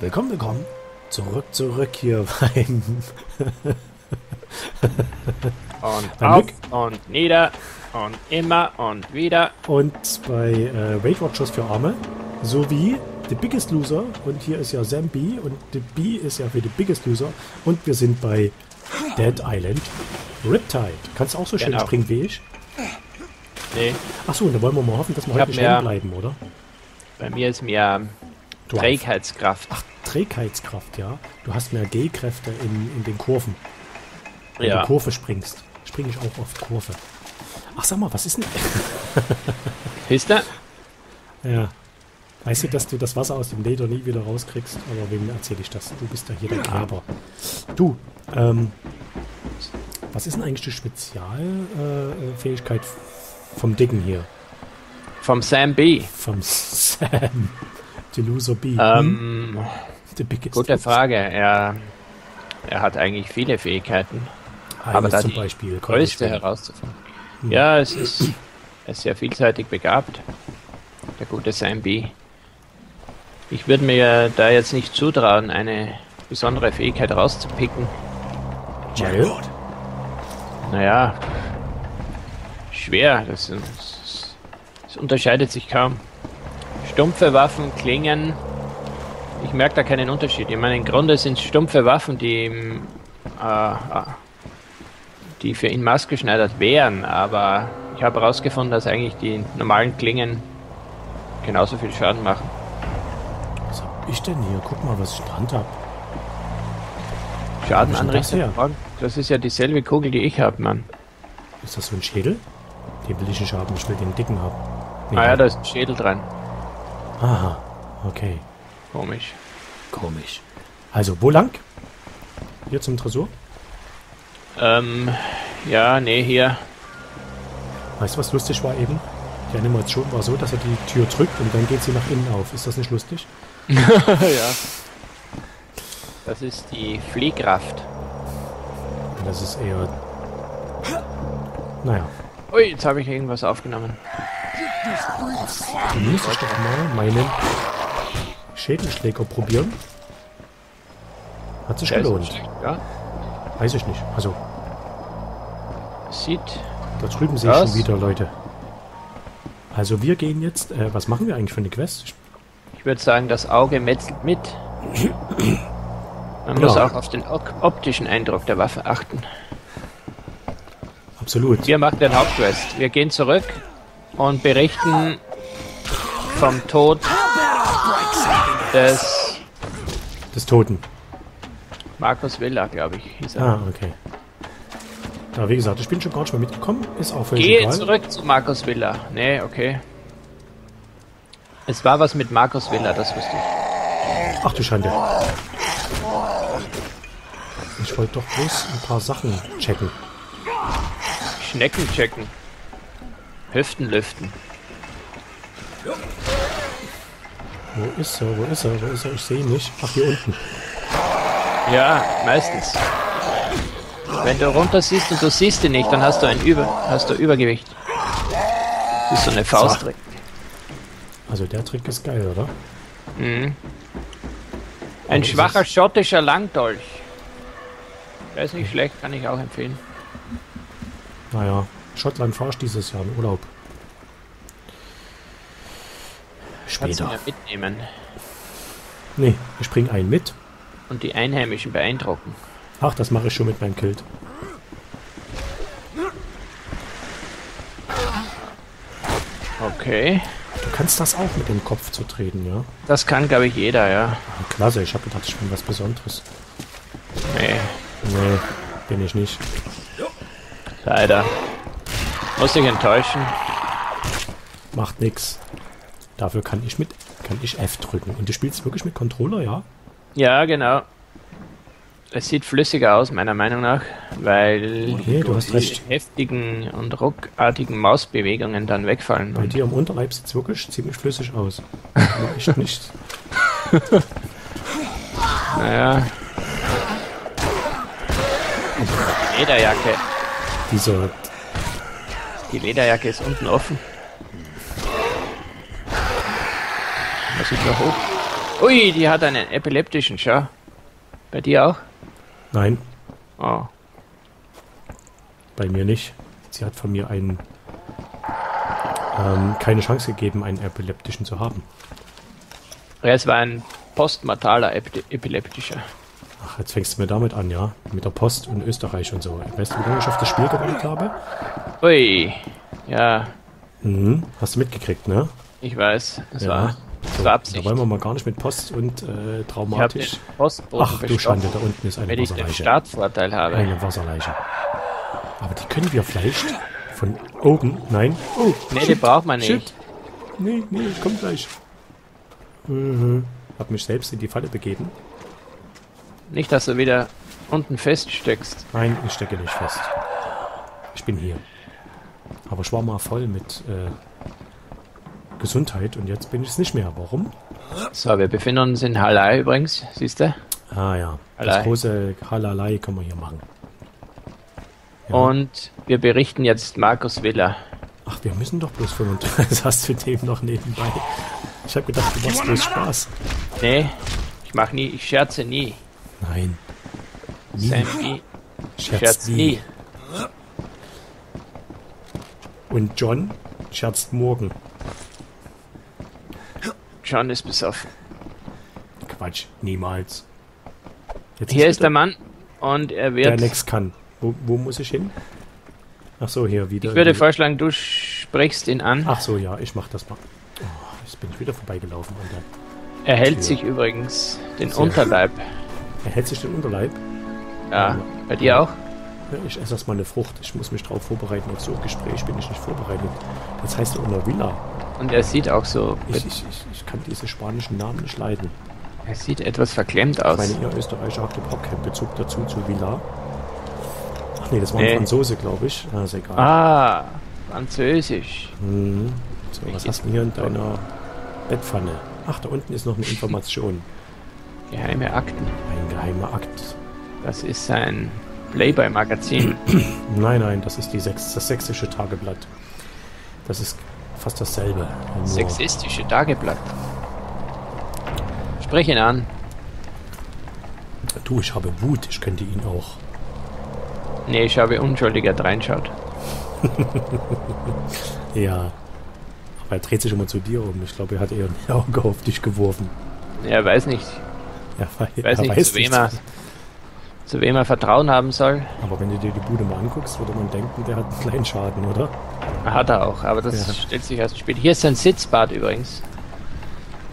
Willkommen, willkommen. Zurück hier rein. Und auf und nieder und immer und wieder. Und bei Weight Watchers für Arme sowie The Biggest Loser. Und hier ist ja Sam B. Und The B ist ja für The Biggest Loser. Und wir sind bei Dead Island Riptide. Kannst du auch so schön springen wie ich? Nee. Achso, und da wollen wir mal hoffen, dass wir heute stehen bleiben, oder? Bei mir ist mir Trägheitskraft. Ach, Trägheitskraft, ja. Du hast mehr G-Kräfte in den Kurven. Wenn du Kurve springst, springe ich auch oft Kurve. Ach, sag mal, was ist denn... Piste? Ja. Weißt du das Wasser aus dem Leder nie wieder rauskriegst? Aber wem erzähle ich das? Du bist ja hier der Kerber. Du, was ist denn eigentlich die Spezialfähigkeit vom Dicken hier? Vom Sam B. Vom Sam. The Loser B. Gute Frage. Er hat eigentlich viele Fähigkeiten. Aber da zum Beispiel die größte herauszufinden. Hm. Ja, er ist sehr vielseitig begabt. Der gute Sam B. Ich würde mir da jetzt nicht zutrauen, eine besondere Fähigkeit rauszupicken. Jail? Naja, schwer. Das unterscheidet sich kaum. Stumpfe Waffen, Klingen. Ich merke da keinen Unterschied. Ich meine, im Grunde sind es stumpfe Waffen, die für ihn maßgeschneidert wären. Aber ich habe herausgefunden, dass eigentlich die normalen Klingen genauso viel Schaden machen. Was hab ich denn hier? Guck mal, was ich in der Hand habe. Schaden anrichten? Das ist ja dieselbe Kugel, die ich habe, Mann. Ist das so ein Schädel? Den will ich nicht haben, ich will den dicken haben. Nee, ah ja, da ist ein Schädel dran. Aha, okay. Komisch. Komisch. Also, wo lang? Hier zum Tresor? Ja, nee, hier. Weißt du, was lustig war eben? Die Animation war so, dass er die Tür drückt und dann geht sie nach innen auf. Ist das nicht lustig? Ja. Das ist die Fliehkraft. Das ist eher... Naja. Ui, jetzt habe ich irgendwas aufgenommen. Dann muss ich doch mal meinen Schädelschläger probieren. Hat sich gelohnt. Schlecht, ja? Weiß ich nicht. Also. Sieht. Da drüben sehe ich schon wieder, Leute. Also wir gehen jetzt. Was machen wir eigentlich für eine Quest? Ich würde sagen, das Auge metzelt mit. Man muss auch auf den optischen Eindruck der Waffe achten. Absolut. Wir machen den Hauptquest. Wir gehen zurück und berichten vom Tod des Toten. Markus Villa, glaube ich, hieß er. Ah, okay. Da, wie gesagt, ich bin schon gar nicht mehr mitgekommen. Ist auch völlig egal. Geh zurück zu Markus Villa. Nee, okay. Es war was mit Markus Villa, das wusste ich. Ach du Schande. Ich wollte doch bloß ein paar Sachen checken. Schnecken checken. Hüften lüften. Wo ist er? Wo ist er? Wo ist er? Ich sehe ihn nicht. Ach, hier unten. Ja, meistens. Wenn du runter siehst und du siehst ihn nicht, dann hast du Übergewicht. Das ist so eine Fausttrick. Also der Trick ist geil, oder? Mhm. Ein schwacher schottischer Langdolch. Der ist nicht schlecht, kann ich auch empfehlen. Naja, Schottland fahrst dieses Jahr im Urlaub. Später. Kannst du mitnehmen? Nee, wir springen einen mit. Und die Einheimischen beeindrucken. Ach, das mache ich schon mit meinem Kilt. Okay. Du kannst das auch mit dem Kopf zu treten, ja? Das kann, glaube ich, jeder, ja. Klasse, ich habe gedacht, ich bin was Besonderes. Nee. Nee, bin ich nicht. Leider. Muss dich enttäuschen. Macht nix. Dafür kann ich F drücken. Und du spielst wirklich mit Controller, ja? Ja, genau. Es sieht flüssiger aus, meiner Meinung nach, weil die heftigen und ruckartigen Mausbewegungen dann wegfallen. Bei dir am Unterleib sieht es wirklich ziemlich flüssig aus. Aber echt nicht. Naja. Lederjacke. Die Lederjacke ist unten offen. Das sieht noch hoch. Ui, die hat einen epileptischen Schau. Bei dir auch? Nein. Oh. Bei mir nicht. Sie hat von mir einen keine Chance gegeben, einen epileptischen zu haben. Ja, es war ein postmortaler epileptischer. Ach, jetzt fängst du mir damit an, ja? Mit der Post und Österreich und so. Weißt du, wie lange ich auf das Spiel gewartet habe? Ui, ja. Mhm. Hast du mitgekriegt, ne? Ich weiß, es war... So, da wollen wir mal gar nicht mit Post und traumatisch. Ach du Schande, da unten ist eine Wasserleiche. Wenn ich den Startvorteil habe. Eine Wasserleiche. Aber die können wir vielleicht von oben. Nein. Oh, nee, die braucht man nicht. Nee, nee, komm gleich. Hab mich selbst in die Falle begeben. Nicht, dass du wieder unten feststeckst. Nein, ich stecke nicht fest. Ich bin hier. Aber ich war mal voll mit Gesundheit und jetzt bin ich es nicht mehr. Warum? So, wir befinden uns in Halai übrigens, siehst du? Ah ja, Halai. Das große Halalai können wir hier machen. Ja. Und wir berichten jetzt Markus Villa. Ach, wir müssen doch bloß 35. Das hast du dem noch nebenbei. Ich habe gedacht, du machst bloß Spaß. Nee, ich mach nie, ich scherze nie. Nein. Nie. Sam B. Scherzt nie. Und John scherzt morgen. John ist besoffen. Quatsch, niemals. Jetzt hier ist der Mann und er wird... Der nichts kann. Wo muss ich hin? Ach so, hier wieder. Ich würde vorschlagen, du sprichst ihn an. Ach so, ja, ich mach das mal. Oh, jetzt bin ich wieder vorbeigelaufen. Er hält sich übrigens den Unterleib. Er hält sich den Unterleib? Ja, bei dir auch? Ich esse erstmal eine Frucht. Ich muss mich darauf vorbereiten. Auf so ein Gespräch bin ich nicht vorbereitet. Das heißt unter Villa. Und er sieht auch so... Ich kann diese spanischen Namen nicht leiden. Er sieht etwas verklemmt aus. Ich meine, ihr Österreicher habt überhaupt keinen Bezug dazu zu Villa. Ach nee, das war ein Franzose, glaube ich. Ah, ist egal. Ah, Französisch. Hm. So, was hast du hier in deiner Bettpfanne? Ach, da unten ist noch eine Information. Geheime Akten. Ein geheimer Akt. Das ist sein Playboy-Magazin. Nein, nein, das ist das sächsische Tageblatt. Das ist... fast dasselbe. Sexistische Tageblatt. Sprich ihn an. Du, ich habe Wut. Ich könnte ihn auch. Nee, ich habe unschuldiger reinschaut. Ja. Aber er dreht sich immer zu dir um. Ich glaube, er hat eher ein Auge auf dich geworfen. Er weiß nicht. Er weiß nicht, zu wem er Vertrauen haben soll. Aber wenn du dir die Bude mal anguckst, würde man denken, der hat einen kleinen Schaden, oder? Hat er auch, aber das stellt sich erst spät. Hier ist sein Sitzbad übrigens.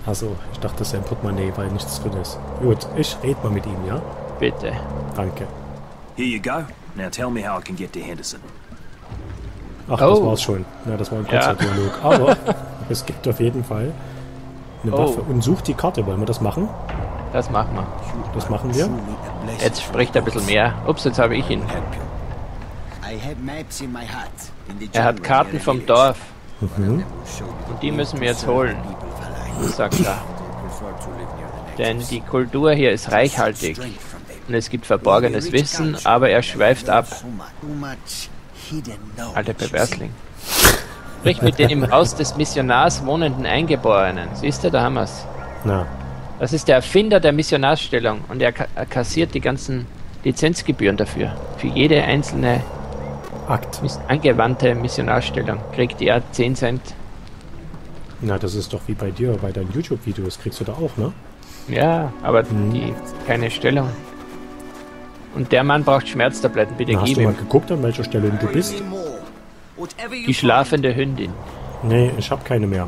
Achso, ich dachte, das ist ein Portemonnaie, weil nichts drin ist. Gut, ich rede mal mit ihm, ja? Bitte. Danke. Here you go. Now tell me how I can get to Henderson. Ach, das war's schon. Ja, das war ein kurzer Dialog. Aber es gibt auf jeden Fall eine Waffe. Und sucht die Karte. Wollen wir das machen? Das machen wir. Das machen wir. Jetzt spricht er ein bisschen mehr. Ups, jetzt habe ich ihn. Er hat Karten vom Dorf. Mhm. Und die müssen wir jetzt holen, sagt er. Denn die Kultur hier ist reichhaltig. Und es gibt verborgenes Wissen, aber er schweift ab. Alter Perversling. Sprich mit den im Haus des Missionars wohnenden Eingeborenen. Siehst du, da haben wir es. Das ist der Erfinder der Missionarsstellung und er kassiert die ganzen Lizenzgebühren dafür. Für jede einzelne angewandte Missionarstellung kriegt er 10 Cent. Na, das ist doch wie bei dir, bei deinen YouTube-Videos kriegst du da auch, ne? Ja, aber keine Stellung. Und der Mann braucht Schmerztabletten, bitte gib ihm. Hast du mal geguckt, an welcher Stellung du bist? Die schlafende Hündin. Nee, ich hab keine mehr.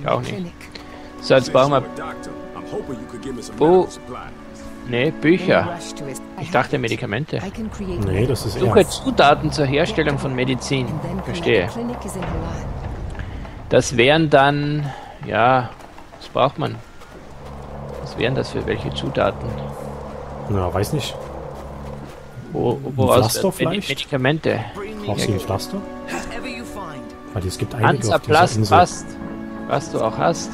Ich auch nicht. So, jetzt brauchen wir... Oh. Nee, Bücher. Ich dachte Medikamente. Nee, das ist Suche Zutaten zur Herstellung von Medizin. Verstehe. Das wären dann... Ja, was braucht man? Was wären das für welche Zutaten? Na, weiß nicht. Woraus Medikamente? Brauchst du ein Pflaster? Weil es gibt einige auf dieser Insel. Passt. Was du auch hast.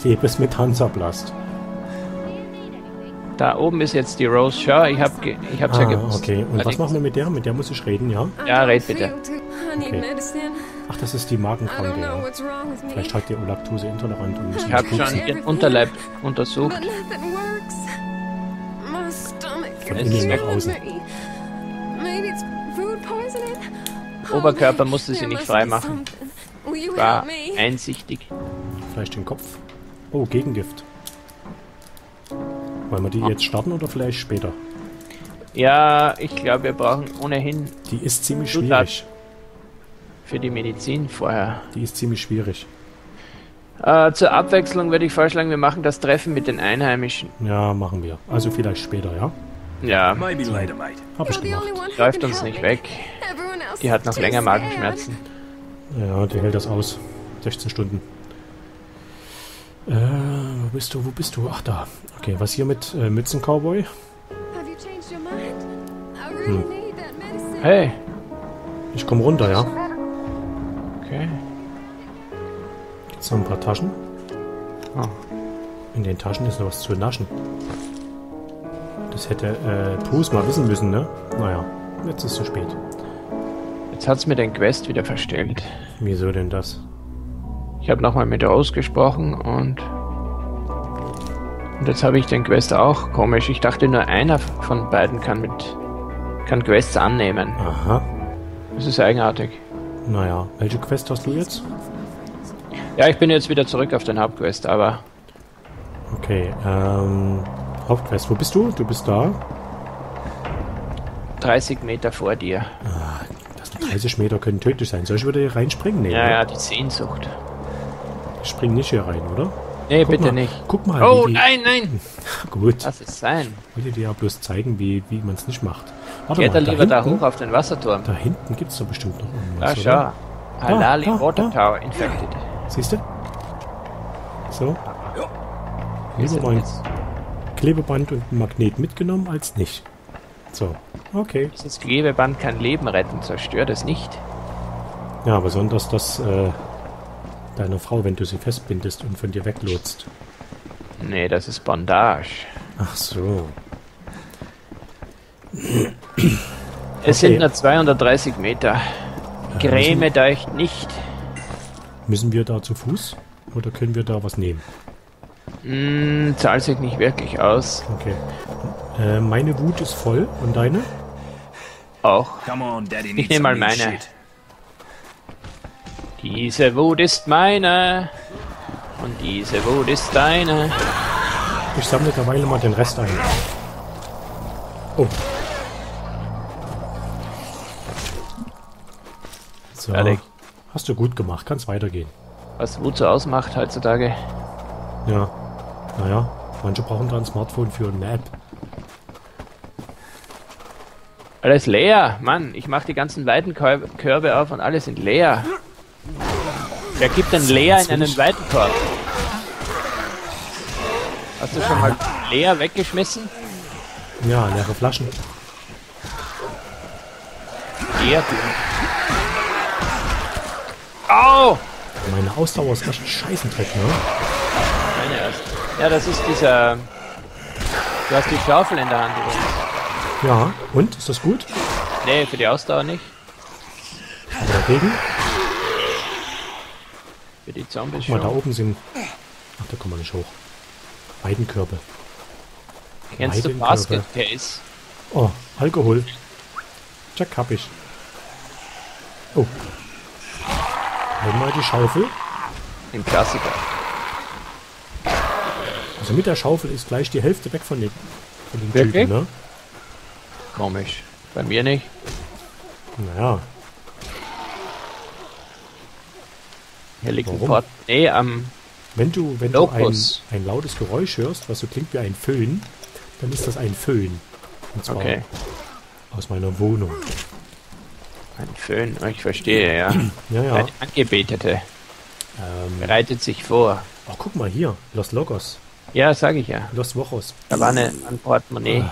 Klebes mit Hansaplast. Da oben ist jetzt die Rose Shaw. Ich hab's ja gewusst. Okay. Und was machen wir mit der? Mit der muss ich reden, ja? Ja, red bitte. Okay. Ach, das ist die Magenkranke, ja. Vielleicht hat die Laktose intolerant und ich habe schon ihren Unterleib untersucht. Von innen nach außen. Oberkörper musste sie nicht freimachen. War einsichtig. Vielleicht den Kopf. Oh, Gegengift. Wollen wir die jetzt starten oder vielleicht später? Ja, ich glaube, wir brauchen ohnehin... Die ist ziemlich schwierig. Für die Medizin vorher. Die ist ziemlich schwierig. Zur Abwechslung würde ich vorschlagen, wir machen das Treffen mit den Einheimischen. Ja, machen wir. Also vielleicht später, ja? Ja. Hab ich gemacht. Läuft uns nicht weg. Die hat noch länger Magenschmerzen. Ja, die hält das aus. 16 Stunden. Wo bist du? Wo bist du? Ach, da. Okay, was hier mit Mützen-Cowboy? Hm. Hey. Ich komm runter, ja? Okay. Gibt's noch ein paar Taschen? Oh. In den Taschen ist noch was zu naschen. Das hätte Bruce mal wissen müssen, ne? Naja, jetzt ist es zu spät. Jetzt hat's mir den Quest wieder verstellt. Wieso denn das? Ich habe nochmal mit ausgesprochen und jetzt habe ich den Quest auch. Komisch, ich dachte nur einer von beiden kann Quests annehmen. Aha. Das ist eigenartig. Naja, welche Quest hast du jetzt? Ja, ich bin jetzt wieder zurück auf den Hauptquest, aber... Okay, Hauptquest, wo bist du? Du bist da? 30 Meter vor dir. Ah, das 30 Meter können tödlich sein. Soll ich wieder hier reinspringen? Nee, ja, die Sehnsucht. Ich spring nicht hier rein, oder? Nee, guck bitte mal, nicht. Guck mal. Oh, nein, nein! Gut. Lass es sein. Ich wollte dir ja bloß zeigen, wie man es nicht macht. Warte mal, da lieber hinten, da hoch auf den Wasserturm. Da hinten gibt es doch bestimmt noch irgendwas, oder? Schau. Halali Water Tower infected. Siehst du? So. Ja. Klebeband und Magnet mitgenommen als nicht. So, okay. Das Klebeband kann Leben retten, zerstört es nicht. Ja, aber besonders das, deiner Frau, wenn du sie festbindest und von dir weglotst. Nee, das ist Bandage. Ach so. Es sind nur 230 Meter. Gräme da ich nicht. Müssen wir da zu Fuß? Oder können wir da was nehmen? Zahlt sich nicht wirklich aus. Okay. Meine Wut ist voll. Und deine? Auch. Ich nehme mal meine. Diese Wut ist meine und diese Wut ist deine. Ich sammle derweil mal den Rest ein. Oh. So. Fertig. Hast du gut gemacht, kannst weitergehen. Was Wut so ausmacht heutzutage. Ja. Naja, manche brauchen da ein Smartphone für eine App. Alles leer, Mann. Ich mache die ganzen Weidenkörbe auf und alle sind leer. Wer gibt denn Leer in einen Weidenkorb? Hast du schon mal Leer weggeschmissen? Ja, leere Flaschen. Leer. Au! Meine Ausdauer ist echt ein Scheißendreck, ne? Meine erst. Ja, das ist dieser... Du hast die Schaufel in der Hand übrigens. Ja, und? Ist das gut? Nee, für die Ausdauer nicht. Aber dagegen? Die Zombies. Guck mal, da oben sind... Ach, da kommen wir nicht hoch. Weidenkörbe. Kennst du Basket Case? Oh, Alkohol. Check hab ich. Oh. Nimm mal die Schaufel. Ein Klassiker. Also mit der Schaufel ist gleich die Hälfte weg von den Typen, ne? Komisch. Bei mir nicht. Naja. Hier liegt ein Portemonnaie am Wenn du ein lautes Geräusch hörst, was so klingt wie ein Föhn, dann ist das ein Föhn. Und zwar aus meiner Wohnung. Ein Föhn, ich verstehe, ja. Ja. Eine Angebetete. Bereitet sich vor. Ach, guck mal hier, Los Locos. Ja, sag ich ja. Los Wochos. Da war ein Portemonnaie.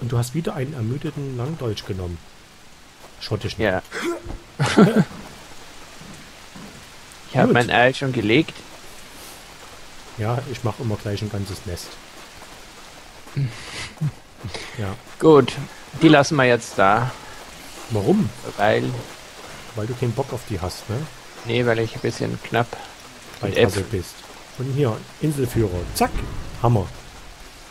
Und du hast wieder einen ermüdeten Langdeutsch genommen. Schottisch. Nicht. Ja. Ich habe mein Ei schon gelegt. Ja, ich mache immer gleich ein ganzes Nest. Ja. Gut, die lassen wir jetzt da. Warum? Weil du keinen Bock auf die hast, ne? Nee, weil ich ein bisschen knapp bei Kassel bist. Und hier, Inselführer. Zack, Hammer.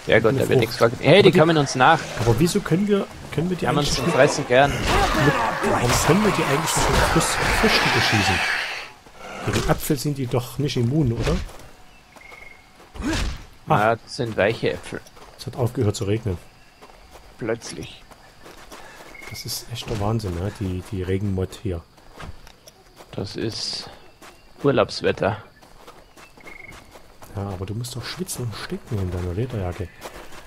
Sehr gut, da wird nichts vergessen. Hey, die kommen uns nach. Aber wieso können wir die eigentlich schon fressen gern? Warum können wir die eigentlich schon mit Früchten beschießen? Gegen Äpfel sind die doch nicht immun, oder? Ah, das sind weiche Äpfel. Es hat aufgehört zu regnen. Plötzlich. Das ist echt der Wahnsinn, ne? Die Regenmod hier. Das ist Urlaubswetter. Ja, aber du musst doch schwitzen und sticken in deiner Lederjacke.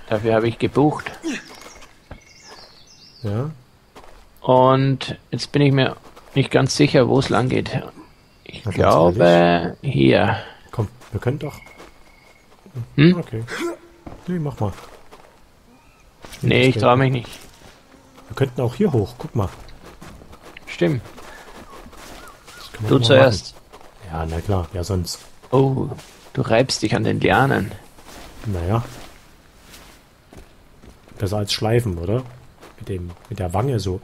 Dafür habe ich gebucht. Ja. Und jetzt bin ich mir nicht ganz sicher, wo es lang geht. Ich glaube, hier. Komm, wir können doch. Hm? Okay. Nee, mach mal. Nee, ich traue mich nicht. Wir könnten auch hier hoch, guck mal. Stimmt. Du zuerst. Machen. Ja, na klar, ja sonst. Oh, du reibst dich an den Lianen. Naja. Besser als schleifen, oder? Mit der Wange so.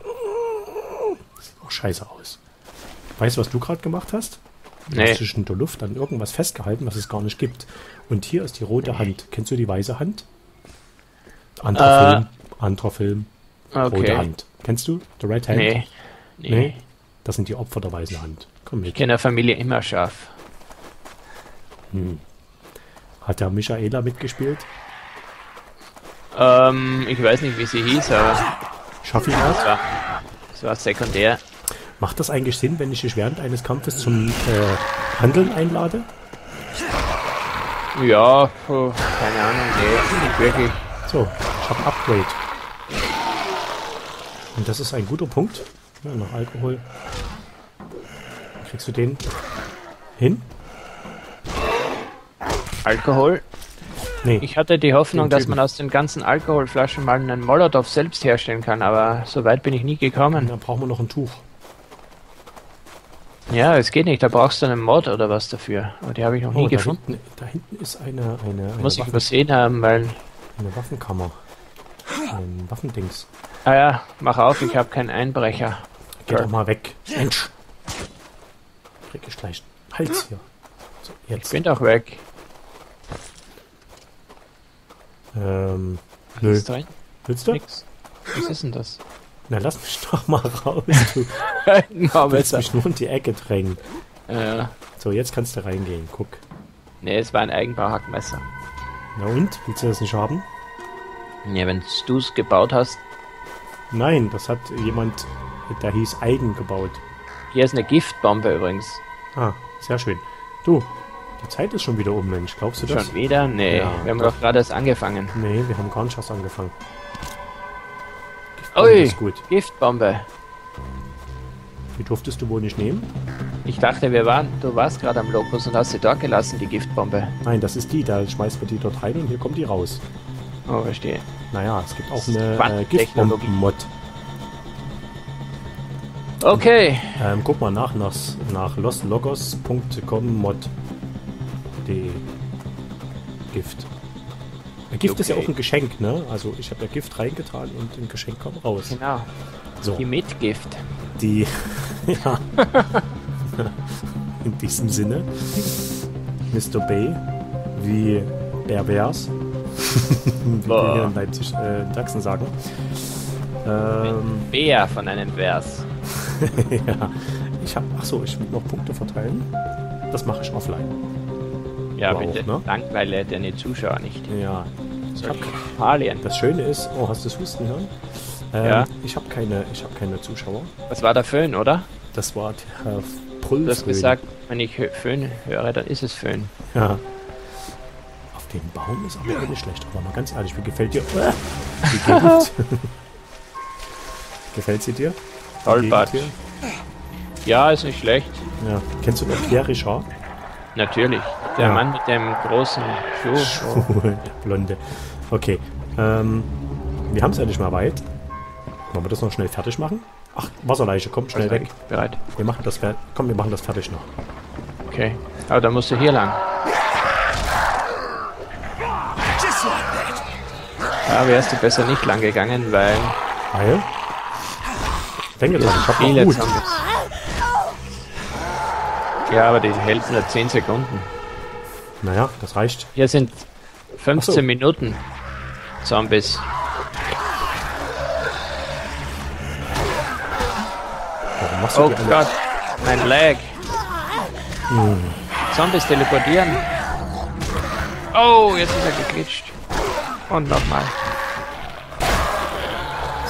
Das sieht auch scheiße aus. Weißt du, was du gerade gemacht hast? Du hast zwischen der Luft an irgendwas festgehalten, was es gar nicht gibt. Und hier ist die rote Hand. Kennst du die weiße Hand? Anderer Film. Okay. Rote Hand. Kennst du? The Red Hand? Nee. Das sind die Opfer der weißen Hand. Komm mit. Ich kenne der Familie immer scharf. Hm. Hat der Michaela mitgespielt? Ich weiß nicht, wie sie hieß, aber... Schaffi das? Das war sekundär. Macht das eigentlich Sinn, wenn ich dich während eines Kampfes zum Handeln einlade? Ja, keine Ahnung, nee, nicht wirklich. So, ich hab Upgrade. Und das ist ein guter Punkt. Ja, nach Alkohol. Kriegst du den hin? Alkohol? Nee. Ich hatte die Hoffnung, dass man aus den ganzen Alkoholflaschen mal einen Molotow selbst herstellen kann, aber so weit bin ich nie gekommen. Dann brauchen wir noch ein Tuch. Ja, es geht nicht. Da brauchst du einen Mod oder was dafür. Aber die habe ich noch nie gefunden. Da hinten ist eine muss ich übersehen haben, weil... Eine Waffenkammer. Ein Waffendings. Ah ja, mach auf, ich habe keinen Einbrecher. Geh doch mal weg. Mensch! Krieg ich gleich Hals hier. So, jetzt. Ich bin doch weg. Nö. Ist drin? Willst du? Nix. Was ist denn das? Na, lass mich doch mal raus, du. Du willst mich nur in die Ecke drängen. Ja. So, jetzt kannst du reingehen, guck. Nee, es war ein Eigenbauhackmesser. Na und? Willst du das nicht haben? Ja, wenn du es gebaut hast. Nein, das hat jemand, der hieß Eigen, gebaut. Hier ist eine Giftbombe übrigens. Ah, sehr schön. Du, die Zeit ist schon wieder um, Mensch. Glaubst du das? Schon wieder? Nee, ja, wir haben doch gerade erst angefangen. Nee, wir haben gar nicht erst angefangen. Ui, ist gut. Giftbombe. Die durftest du wohl nicht nehmen? Ich dachte, du warst gerade am Lokus und hast sie dort gelassen, die Giftbombe. Nein, das ist die, da schmeißt man die dort rein und hier kommt die raus. Oh, verstehe. Naja, es gibt auch eine Giftbomben-Mod. Okay. Guck mal nach loslogos.com/mod.de Gift. Gift ist ja auch ein Geschenk, ne? Also ich habe ja Gift reingetan und im Geschenk kommt raus. Genau. So. Die Mitgift. Die... ja. In diesem Sinne. Mr. B. Wie pervers. Wie wir hier in Leipzig, in Sachsen sagen. Bär von einem Vers. Ja. Ich will noch Punkte verteilen. Das mache ich offline. Ja, aber bitte. Ne? Langweile deine Zuschauer nicht. Ja. Das Schöne ist, oh, hast du das Husten hören? Ja. Ich habe keine Zuschauer. Das war der Föhn, oder? Das war der Puls. Du hast gesagt, wenn ich Föhn höre, dann ist es Föhn. Ja. Auf dem Baum ist aber nicht schlecht. Aber mal ganz ehrlich, wie gefällt dir? Die Gegend. Gefällt sie dir? Tollbart. Ja, ist nicht schlecht. Ja. Kennst du noch Pierre Richard? Natürlich. Der Mann mit dem großen Schuh. Blonde. Okay. Wir haben es ja nicht mal weit. Wollen wir das noch schnell fertig machen? Ach, Wasserleiche, kommt schnell weg. Bereit. Wir machen das fertig. Komm, wir machen das fertig noch. Okay. Aber dann musst du hier lang. Da wärst du besser nicht lang gegangen, weil... Weil? Ich denke dran, ich hab noch gut. Ja, aber die helfen ja 10 Sekunden. Naja, das reicht. Hier sind 15 so. Minuten Zombies. Warum machst du oh Gott, mein Lag. Hm. Zombies teleportieren. Oh, jetzt ist er geglitscht. Und nochmal.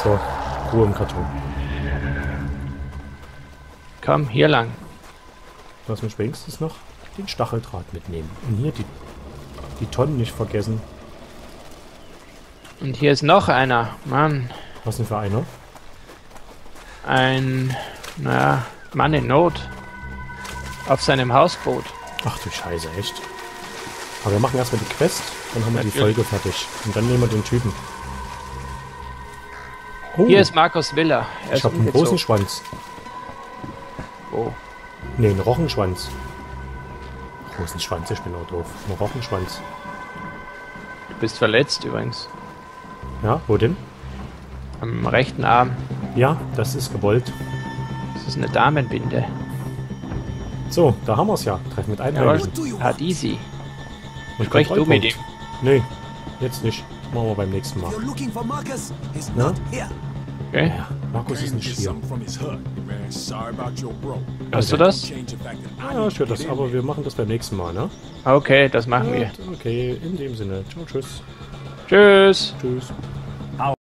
So, Ruhe im Karton. Komm, hier lang. Was mich wenigstens noch den Stacheldraht mitnehmen. Und hier die Tonnen nicht vergessen. Und hier ist noch einer, Mann. Was denn für einer? Ein, naja, Mann in Not. Auf seinem Hausboot. Ach du Scheiße, echt? Aber wir machen erstmal die Quest, dann haben wir die Folge fertig. Und dann nehmen wir den Typen. Oh. Hier ist Markus Villa. Ich hab einen großen Schwanz. Oh. Ne, einen Rochenschwanz. Großen Schwanz, ich bin auch doof. Ein Rochenschwanz. Du bist verletzt übrigens. Ja, wo denn? Am rechten Arm. Ja, das ist gewollt. Das ist eine Damenbinde. So, da haben wir es ja. Treffen mit Einheimischen. Hat easy. Sprich du mit ihm. Nee, jetzt nicht. Machen wir beim nächsten Mal. Na? Okay. Ja, Markus ist nicht hier. Hörst du das? Ja, ich höre das, aber wir machen das beim nächsten Mal, ne? Okay, das machen wir. Okay, in dem Sinne. Ciao, tschüss. Tschüss. Tschüss.